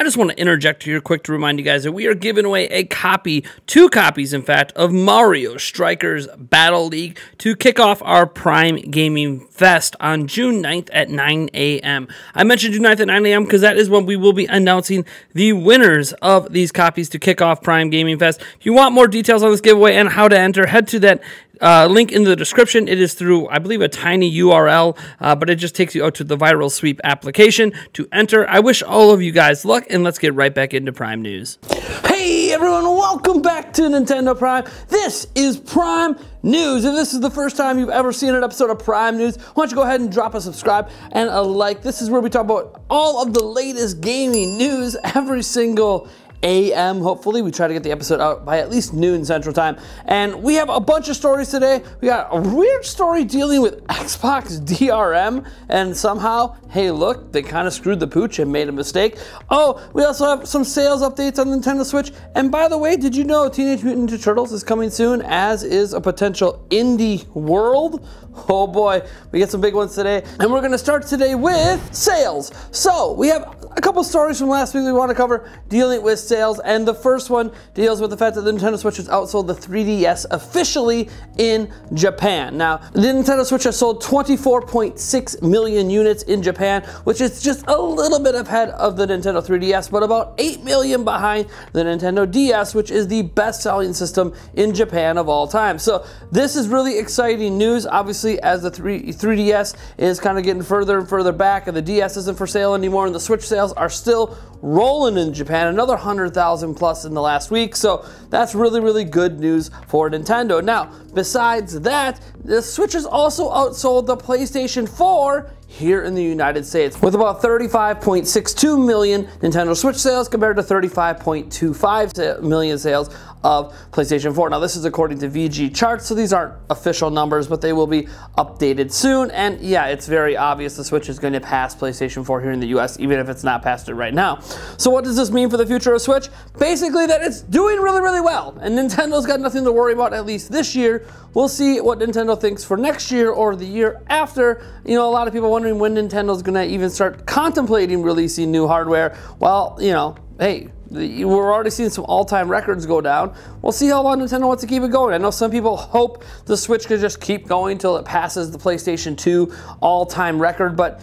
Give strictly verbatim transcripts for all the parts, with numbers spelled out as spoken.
I just want to interject here quick to remind you guys that we are giving away a copy, two copies in fact, of Mario Strikers Battle League to kick off our Prime Gaming Fest on June ninth at nine a m I mentioned June ninth at nine a m because that is when we will be announcing the winners of these copies to kick off Prime Gaming Fest. If you want more details on this giveaway and how to enter, head to that Uh, link in the description. It is through, I believe, a tiny U R L, uh, but it just takes you out to the Viral Sweep application to enter. I wish all of you guys luck, and let's get right back into Prime News. Hey everyone, welcome back to Nintendo Prime. This is Prime News. If this is the first time you've ever seen an episode of Prime News, why don't you go ahead and drop a subscribe and a like. This is where we talk about all of the latest gaming news every single a m Hopefully we try to get the episode out by at least noon Central Time, and we have a bunch of stories today. We got a weird story dealing with Xbox D R M, and somehow, hey look, they kind of screwed the pooch and made a mistake. Oh, we also have some sales updates on Nintendo Switch, and by the way, did you know Teenage Mutant Ninja Turtles is coming soon, as is a potential Indie World? Oh boy, we get some big ones today, and we're gonna start today with sales. So we have a couple stories from last week we want to cover dealing with sales, and the first one deals with the fact that the Nintendo Switch has outsold the three D S officially in Japan. Now, the Nintendo Switch has sold twenty-four point six million units in Japan, which is just a little bit ahead of the Nintendo three D S, but about eight million behind the Nintendo D S, which is the best-selling system in Japan of all time. So this is really exciting news, obviously, as the three D S is kind of getting further and further back, and the D S isn't for sale anymore, and the Switch sales are still rolling in Japan, another one hundred thousand plus in the last week. So that's really, really good news for Nintendo. Now, besides that, the Switch has also outsold the PlayStation four here in the United States, with about thirty-five point six two million Nintendo Switch sales compared to thirty-five point two five million sales of PlayStation four. Now, this is according to V G Charts, so these aren't official numbers, but they will be updated soon. And yeah, it's very obvious the Switch is going to pass PlayStation four here in the U S, even if it's not past it right now. So what does this mean for the future of Switch? Basically that it's doing really, really well, and Nintendo's got nothing to worry about, at least this year. We'll see what Nintendo thinks for next year or the year after. You know, a lot of people wondering when Nintendo's going to even start contemplating releasing new hardware. Well, you know, hey, we're already seeing some all-time records go down. We'll see how long Nintendo wants to keep it going. I know some people hope the Switch could just keep going till it passes the PlayStation two all-time record, but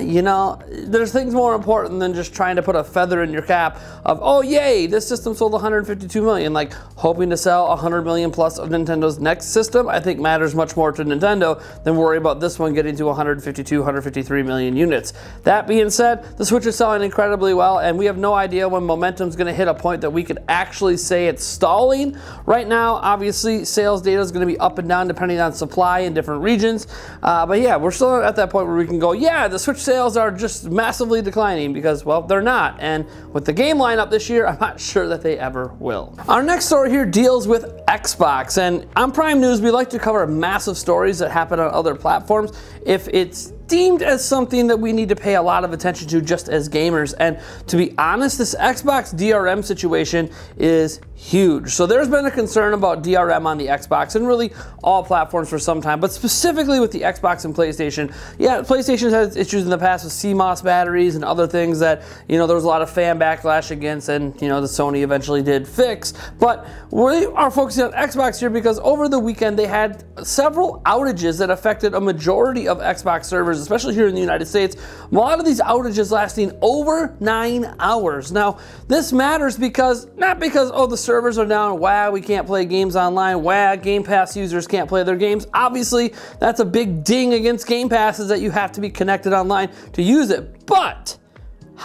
you know, there's things more important than just trying to put a feather in your cap of, oh yay, this system sold one hundred fifty-two million. Like, hoping to sell one hundred million plus of Nintendo's next system, I think matters much more to Nintendo than worry about this one getting to one hundred fifty-two, one hundred fifty-three million units. That being said, the Switch is selling incredibly well, and we have no idea when momentum's going to hit a point that we could actually say it's stalling. Right now, obviously, sales data is going to be up and down depending on supply in different regions. Uh, but yeah, we're still at that point where we can go, yeah, the Switch sales are just massively declining, because, well, they're not. And with the game lineup this year, I'm not sure that they ever will. Our next story here deals with Xbox. And on Prime News, we like to cover massive stories that happen on other platforms if it's deemed as something that we need to pay a lot of attention to just as gamers. And to be honest, this Xbox D R M situation is huge. So there's been a concern about D R M on the Xbox and really all platforms for some time, but specifically with the Xbox and PlayStation. Yeah, PlayStation has issues in the past with C MOS batteries and other things that, you know, there was a lot of fan backlash against, and, you know, the Sony eventually did fix. But we are focusing on Xbox here because over the weekend they had several outages that affected a majority of Xbox servers, especially here in the United States. A lot of these outages lasting over nine hours. Now, this matters because, not because, oh, the servers are down, wow, we can't play games online, wow, Game Pass users can't play their games. Obviously, that's a big ding against Game Pass, is that you have to be connected online to use it. But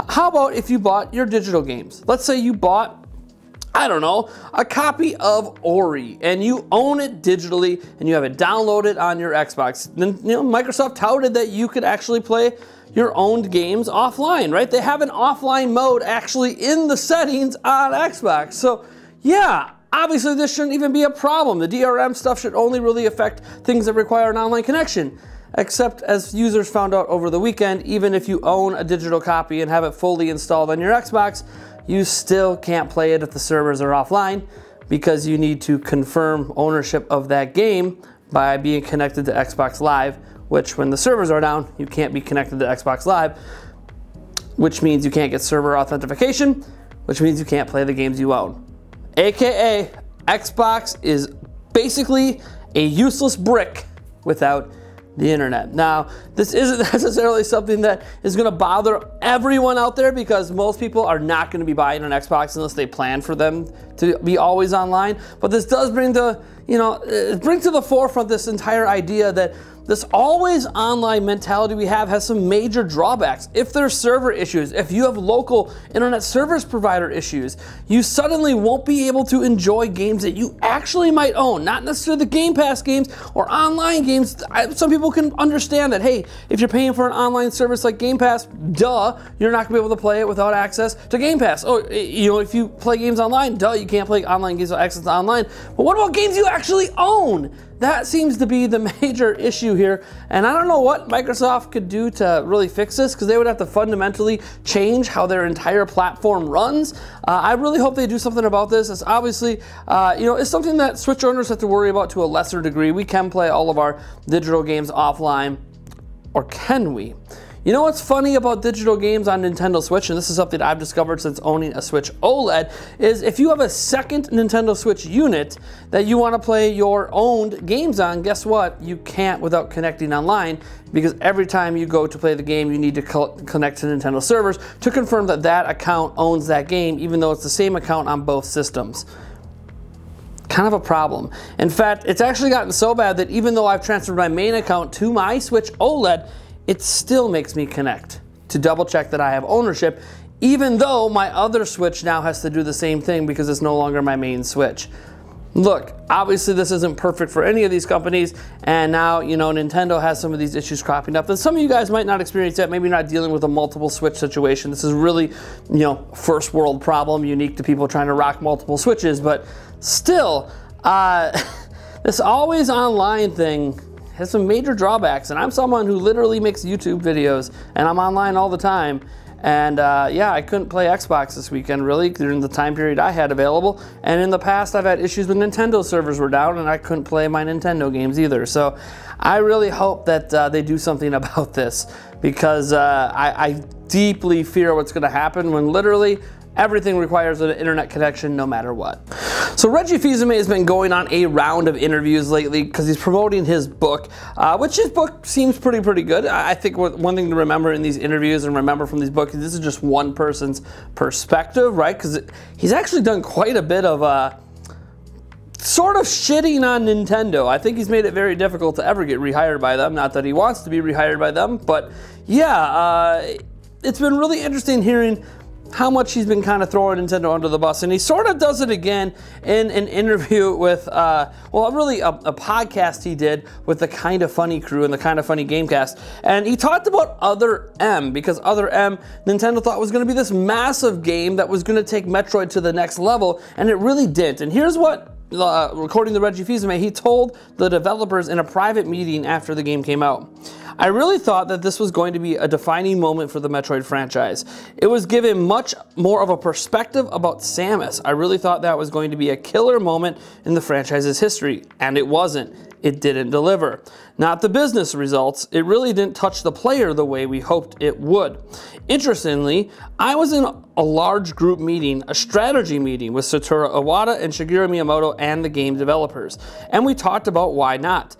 how about if you bought your digital games? Let's say you bought, I don't know, a copy of Ori, and you own it digitally, and you have it downloaded on your Xbox. Then, you know, Microsoft touted that you could actually play your owned games offline, right? They have an offline mode actually in the settings on Xbox. So yeah, obviously this shouldn't even be a problem. The D R M stuff should only really affect things that require an online connection. Except, as users found out over the weekend, even if you own a digital copy and have it fully installed on your Xbox, you still can't play it if the servers are offline, because you need to confirm ownership of that game by being connected to Xbox Live, which when the servers are down, you can't be connected to Xbox Live. which means you can't get server authentication, which means you can't play the games you own. A K A Xbox is basically a useless brick without the internet. Now, this isn't necessarily something that is gonna bother everyone out there, because most people are not gonna be buying an Xbox unless they plan for them to be always online. But this does bring the, you know, it brings to the forefront this entire idea that this always online mentality we have has some major drawbacks. If there's server issues, if you have local internet service provider issues, you suddenly won't be able to enjoy games that you actually might own. Not necessarily the Game Pass games or online games. I, some people can understand that, hey, if you're paying for an online service like Game Pass, duh, you're not gonna be able to play it without access to Game Pass. Oh, you know, if you play games online, duh, you can't play online games without access to online. But what about games you actually own? That seems to be the major issue here, and I don't know what Microsoft could do to really fix this, because they would have to fundamentally change how their entire platform runs. Uh, I really hope they do something about this. It's obviously, uh, you know, it's something that Switch owners have to worry about to a lesser degree. We can play all of our digital games offline, or can we? You know what's funny about digital games on Nintendo Switch, and this is something I've discovered since owning a Switch OLED, is if you have a second Nintendo Switch unit that you want to play your owned games on, guess what? You can't without connecting online, because every time you go to play the game, you need to co connect to Nintendo servers to confirm that that account owns that game, even though it's the same account on both systems. Kind of a problem. In fact, it's actually gotten so bad that even though I've transferred my main account to my Switch OLED, it still makes me connect to double check that I have ownership, even though my other Switch now has to do the same thing because it's no longer my main Switch. Look, obviously this isn't perfect for any of these companies, and now, you know, Nintendo has some of these issues cropping up, and some of you guys might not experience that, maybe not dealing with a multiple Switch situation. This is really, you know, first world problem, unique to people trying to rock multiple Switches, but still, uh, this always online thing has some major drawbacks, and I'm someone who literally makes YouTube videos, and I'm online all the time, and uh, yeah, I couldn't play Xbox this weekend, really, during the time period I had available, and in the past, I've had issues with Nintendo servers were down, and I couldn't play my Nintendo games either, so I really hope that uh, they do something about this, because uh, I, I deeply fear what's gonna happen when literally everything requires an internet connection no matter what. So Reggie Fils-Aimé has been going on a round of interviews lately because he's promoting his book, uh, which his book seems pretty, pretty good. I think one thing to remember in these interviews and remember from these books is this is just one person's perspective, right? Because he's actually done quite a bit of uh, sort of shitting on Nintendo. I think he's made it very difficult to ever get rehired by them. Not that he wants to be rehired by them, but yeah, uh, it's been really interesting hearing how much he's been kind of throwing Nintendo under the bus, and he sort of does it again in an interview with, uh, well, really a, a podcast he did with the Kinda Funny crew and the Kinda Funny GameCast, and he talked about Other M, because Other M, Nintendo thought was going to be this massive game that was going to take Metroid to the next level, and it really didn't. And here's what, uh, according to Reggie Fils-Aimé, he told the developers in a private meeting after the game came out. I really thought that this was going to be a defining moment for the Metroid franchise. It was given much more of a perspective about Samus. I really thought that was going to be a killer moment in the franchise's history, and it wasn't. It didn't deliver. Not the business results. It really didn't touch the player the way we hoped it would. Interestingly, I was in a large group meeting, a strategy meeting with Satoru Iwata and Shigeru Miyamoto and the game developers, and we talked about why not.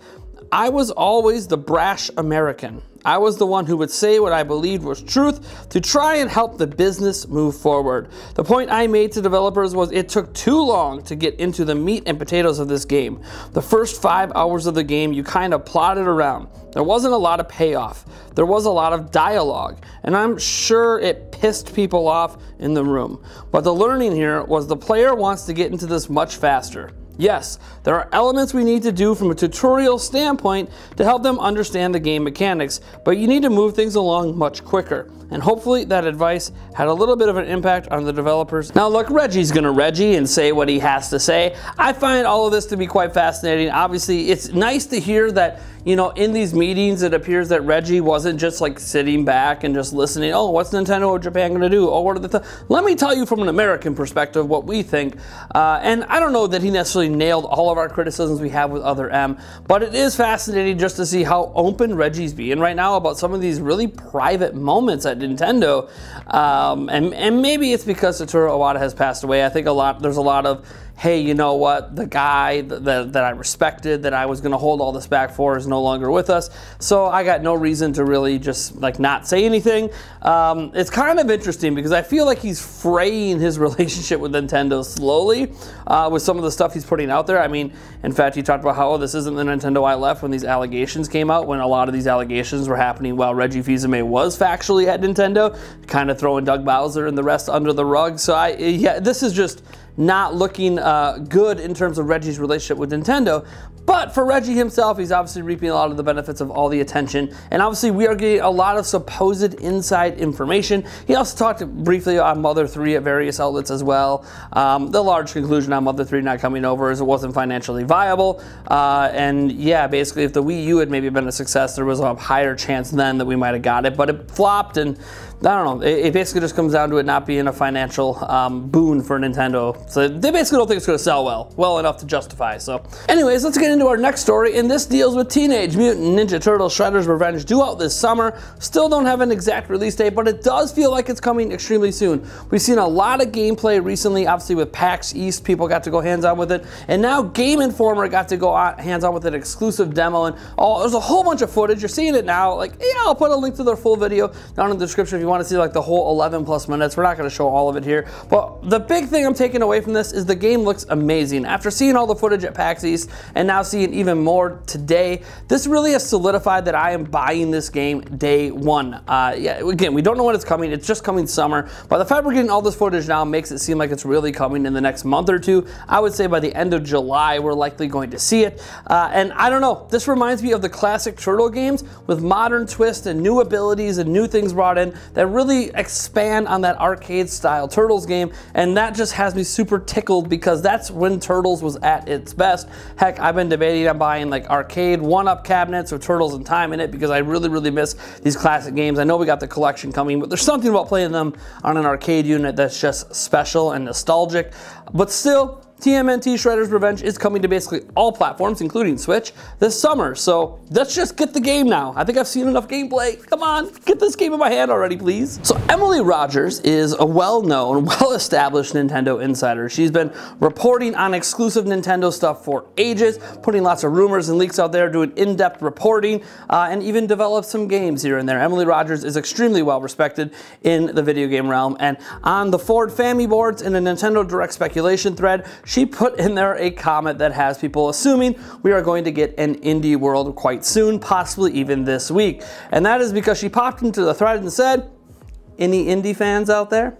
I was always the brash American. I was the one who would say what I believed was truth to try and help the business move forward. The point I made to developers was it took too long to get into the meat and potatoes of this game. The first five hours of the game, you kind of plodded around. There wasn't a lot of payoff. There was a lot of dialogue, and I'm sure it pissed people off in the room. But the learning here was the player wants to get into this much faster. Yes, there are elements we need to do from a tutorial standpoint to help them understand the game mechanics, but you need to move things along much quicker. And hopefully that advice had a little bit of an impact on the developers. Now look, Reggie's gonna Reggie and say what he has to say. I find all of this to be quite fascinating. Obviously, it's nice to hear that, you know, in these meetings, it appears that Reggie wasn't just like sitting back and just listening. Oh, what's Nintendo of Japan gonna do? Oh, what are the th Let me tell you from an American perspective what we think. Uh, and I don't know that he necessarily nailed all of our criticisms we have with Other M, but it is fascinating just to see how open Reggie's being right now about some of these really private moments that at Nintendo, um, and, and maybe it's because Satoru Iwata has passed away. I think a lot, there's a lot of, hey, you know what, the guy th th that I respected, that I was going to hold all this back for, is no longer with us, so I got no reason to really just like not say anything. Um, it's kind of interesting because I feel like he's fraying his relationship with Nintendo slowly uh, with some of the stuff he's putting out there. I mean, in fact, he talked about how, oh, this isn't the Nintendo I left when these allegations came out, when a lot of these allegations were happening while Reggie Fils-Aimé was factually at Nintendo, kind of throwing Doug Bowser and the rest under the rug. So I, yeah, this is just not looking uh, good in terms of Reggie's relationship with Nintendo. But for Reggie himself, he's obviously reaping a lot of the benefits of all the attention. And obviously we are getting a lot of supposed inside information. He also talked briefly on Mother three at various outlets as well. Um, the large conclusion on Mother three not coming over is it wasn't financially viable. Uh, and yeah, basically if the Wii U had maybe been a success, there was a higher chance then that we might have got it, but it flopped, and I don't know, it, it basically just comes down to it not being a financial um, boon for Nintendo. So they basically don't think it's going to sell well, well enough to justify. So anyways, let's get into our next story, and this deals with Teenage Mutant Ninja Turtles Shredder's Revenge, due out this summer. Still don't have an exact release date, but it does feel like it's coming extremely soon. We've seen a lot of gameplay recently, obviously with PAX East, people got to go hands-on with it, and now Game Informer got to go hands-on with an exclusive demo, and all, there's a whole bunch of footage. You're seeing it now, like, yeah, I'll put a link to their full video down in the description if you want to see like the whole eleven plus minutes. We're not going to show all of it here, but the big thing I'm taking away from this is the game looks amazing. After seeing all the footage at PAX East and now seeing even more today, this really has solidified that I am buying this game day one. Uh, yeah, again, we don't know when it's coming. It's just coming summer, but the fact we're getting all this footage now makes it seem like it's really coming in the next month or two. I would say by the end of July, we're likely going to see it. Uh, and I don't know, this reminds me of the classic Turtle games with modern twists and new abilities and new things brought in that really expand on that arcade style Turtles game, and that just has me super tickled because that's when Turtles was at its best. Heck, I've been debating on buying like arcade one-up cabinets with Turtles in Time in it because I really, really miss these classic games. I know we got the collection coming, but there's something about playing them on an arcade unit that's just special and nostalgic. But still, T M N T Shredder's Revenge is coming to basically all platforms, including Switch, this summer. So let's just get the game now. I think I've seen enough gameplay. Come on, get this game in my hand already, please. So Emily Rogers is a well-known, well-established Nintendo insider. She's been reporting on exclusive Nintendo stuff for ages, putting lots of rumors and leaks out there, doing in-depth reporting, uh, and even developed some games here and there. Emily Rogers is extremely well-respected in the video game realm, and on the Ford Family boards in a Nintendo Direct speculation thread, she put in there a comment that has people assuming we are going to get an Indie World quite soon, possibly even this week. And that is because she popped into the thread and said, any indie fans out there?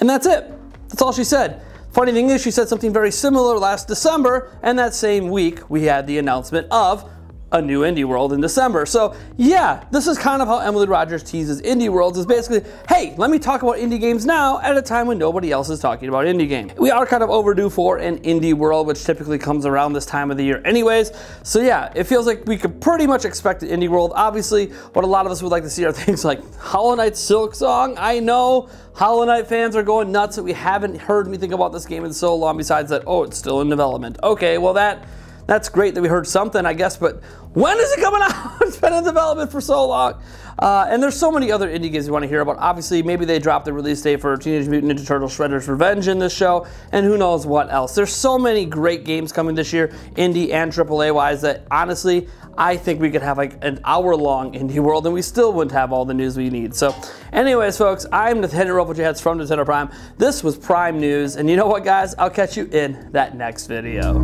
And that's it. That's all she said. Funny thing is, she said something very similar last December, and that same week we had the announcement of a new Indie World in December. So yeah, this is kind of how Emily Rogers teases Indie Worlds, is basically, hey, let me talk about indie games now at a time when nobody else is talking about indie games. We are kind of overdue for an Indie World, which typically comes around this time of the year anyways. So yeah, it feels like we could pretty much expect an Indie World. Obviously, what a lot of us would like to see are things like Hollow Knight Silk Song. I know Hollow Knight fans are going nuts that we haven't heard anything about this game in so long, besides that, oh, it's still in development. Okay, well that, that's great that we heard something, I guess, but when is it coming out? It's been in development for so long. Uh, and there's so many other indie games you want to hear about. Obviously, maybe they dropped the release date for Teenage Mutant Ninja Turtles Shredder's Revenge in this show, and who knows what else. There's so many great games coming this year, indie and triple A-wise, that honestly, I think we could have like an hour-long Indie World, and we still wouldn't have all the news we need. So anyways, folks, I'm Nathaniel Rumpelchats from Nintendo Prime. This was Prime News, and you know what, guys? I'll catch you in that next video.